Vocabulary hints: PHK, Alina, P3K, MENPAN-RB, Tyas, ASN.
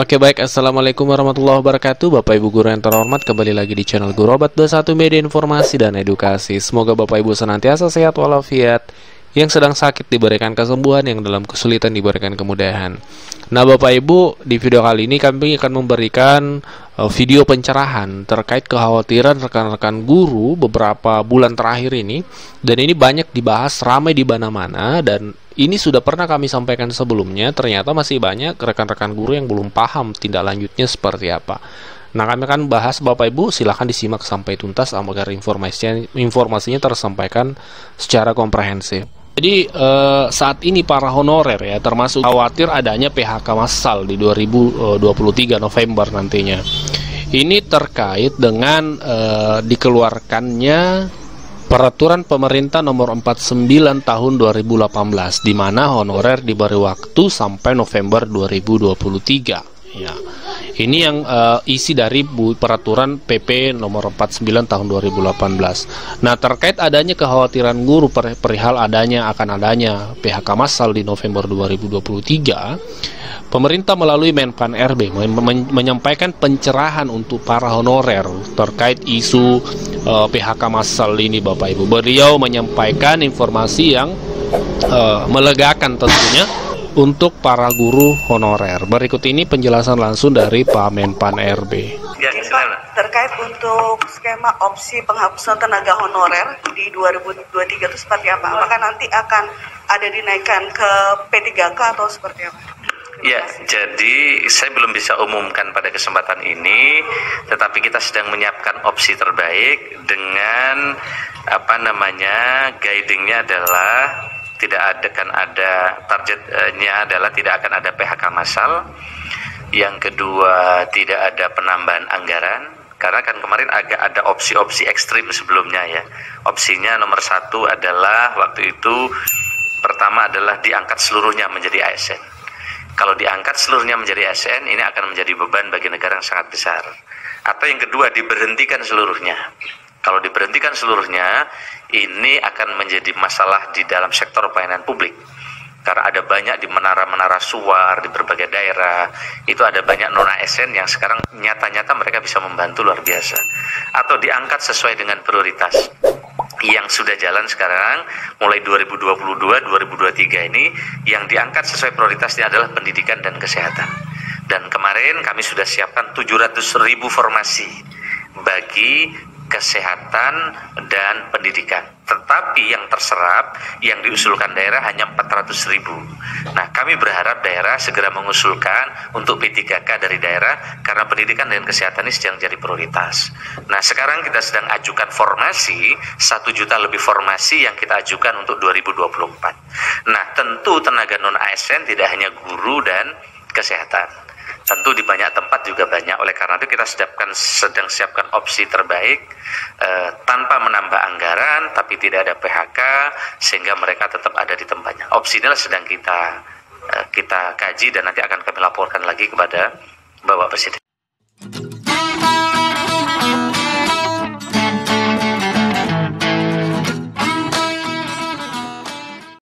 Oke baik, assalamualaikum warahmatullahi wabarakatuh. Bapak ibu guru yang terhormat, kembali lagi di channel Guru Obat 21 Media Informasi dan Edukasi. Semoga bapak ibu senantiasa sehat walafiat, yang sedang sakit diberikan kesembuhan, yang dalam kesulitan diberikan kemudahan. Nah bapak ibu, di video kali ini kami akan memberikan video pencerahan terkait kekhawatiran rekan-rekan guru beberapa bulan terakhir ini. Dan ini banyak dibahas, ramai di mana-mana, dan ini sudah pernah kami sampaikan sebelumnya. Ternyata masih banyak rekan-rekan guru yang belum paham tindak lanjutnya seperti apa. Nah kami akan bahas bapak ibu, silahkan disimak sampai tuntas agar informasinya tersampaikan secara komprehensif. Jadi saat ini para honorer ya termasuk khawatir adanya PHK massal di 2023 November nantinya. Ini terkait dengan dikeluarkannya Peraturan Pemerintah Nomor 49 Tahun 2018, di mana honorer diberi waktu sampai November 2023. Ya. Ini yang isi dari peraturan PP nomor 49 tahun 2018. Nah, terkait adanya kekhawatiran guru perihal akan adanya PHK massal di November 2023, pemerintah melalui MENPAN-RB menyampaikan pencerahan untuk para honorer terkait isu PHK massal ini, Bapak Ibu. Beliau menyampaikan informasi yang melegakan tentunya untuk para guru honorer. Berikut ini penjelasan langsung dari Pak Menpan RB. Pak, terkait untuk skema opsi penghapusan tenaga honorer di 2023 itu seperti apa? Apakah nanti akan ada dinaikkan ke P3K atau seperti apa? Ya, jadi saya belum bisa umumkan pada kesempatan ini, tetapi kita sedang menyiapkan opsi terbaik dengan guidingnya adalah tidak akan ada PHK massal. Yang kedua, tidak ada penambahan anggaran, karena kan kemarin agak ada opsi-opsi ekstrim sebelumnya ya. Opsinya nomor satu adalah waktu itu pertama adalah diangkat seluruhnya menjadi ASN. Kalau diangkat seluruhnya menjadi ASN, ini akan menjadi beban bagi negara yang sangat besar. Atau yang kedua, diberhentikan seluruhnya. Kalau diberhentikan seluruhnya, ini akan menjadi masalah di dalam sektor pelayanan publik. Karena ada banyak di menara-menara suar, di berbagai daerah, itu ada banyak non-ASN yang sekarang nyata-nyata mereka bisa membantu luar biasa. Atau diangkat sesuai dengan prioritas yang sudah jalan sekarang, mulai 2022-2023 ini, yang diangkat sesuai prioritasnya adalah pendidikan dan kesehatan. Dan kemarin kami sudah siapkan 700.000 formasi bagi kesehatan dan pendidikan, tetapi yang terserap yang diusulkan daerah hanya 400.000. Nah, kami berharap daerah segera mengusulkan untuk P3K dari daerah, karena pendidikan dan kesehatan ini sedang jadi prioritas. Nah, sekarang kita sedang ajukan formasi 1 juta lebih formasi yang kita ajukan untuk 2024. Nah, tentu tenaga non-ASN tidak hanya guru dan kesehatan, tentu di banyak tempat juga banyak. Oleh karena itu kita sedang siapkan opsi terbaik tanpa menambah anggaran, tapi tidak ada PHK, sehingga mereka tetap ada di tempatnya. Opsi inilah sedang kita kaji dan nanti akan kami laporkan lagi kepada Bapak Presiden.